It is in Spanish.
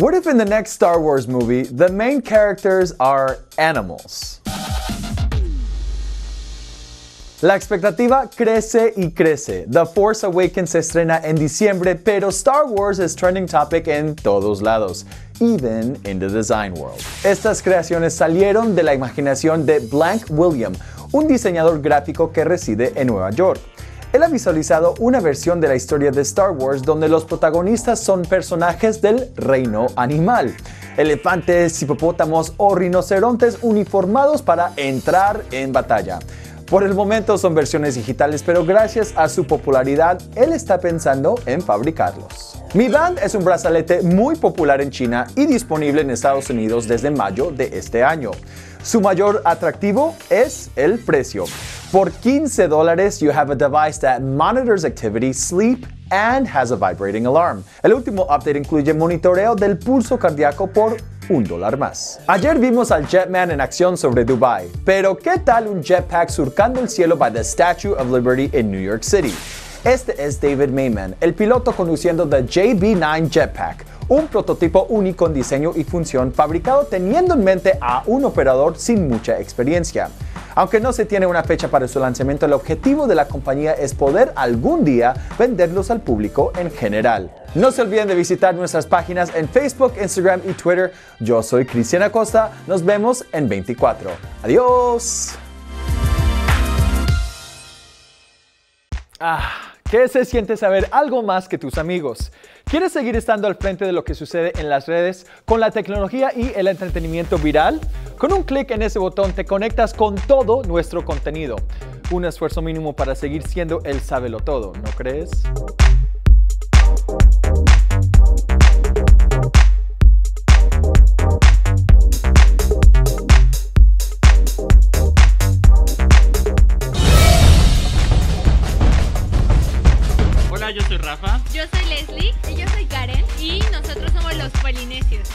What if in the next Star Wars movie, the main characters are animals? La expectativa crece y crece. The Force Awakens se estrena en diciembre, pero Star Wars es trending topic en todos lados, even in the design world. Estas creaciones salieron de la imaginación de Blank William, un diseñador gráfico que reside en Nueva York. Él ha visualizado una versión de la historia de Star Wars donde los protagonistas son personajes del reino animal. Elefantes, hipopótamos o rinocerontes uniformados para entrar en batalla. Por el momento son versiones digitales, pero gracias a su popularidad, él está pensando en fabricarlos. Mi Band es un brazalete muy popular en China y disponible en Estados Unidos desde mayo de este año. Su mayor atractivo es el precio. Por $15, you have a device that monitors activity, sleep, and has a vibrating alarm. El último update incluye monitoreo del pulso cardíaco por $1 más. Ayer vimos al Jetman en acción sobre Dubai, pero ¿qué tal un jetpack surcando el cielo by the Statue of Liberty en New York City? Este es David Mayman, el piloto conduciendo the JB9 Jetpack, un prototipo único en diseño y función fabricado teniendo en mente a un operador sin mucha experiencia. Aunque no se tiene una fecha para su lanzamiento, el objetivo de la compañía es poder algún día venderlos al público en general. No se olviden de visitar nuestras páginas en Facebook, Instagram y Twitter. Yo soy Cristian Acosta, nos vemos en 24. ¡Adiós! ¿Qué se siente saber algo más que tus amigos? ¿Quieres seguir estando al frente de lo que sucede en las redes con la tecnología y el entretenimiento viral? Con un clic en ese botón te conectas con todo nuestro contenido. Un esfuerzo mínimo para seguir siendo el sabelotodo, ¿no crees? Yo soy Rafa. Yo soy Leslie. Y yo soy Karen. Y nosotros somos los Polinesios.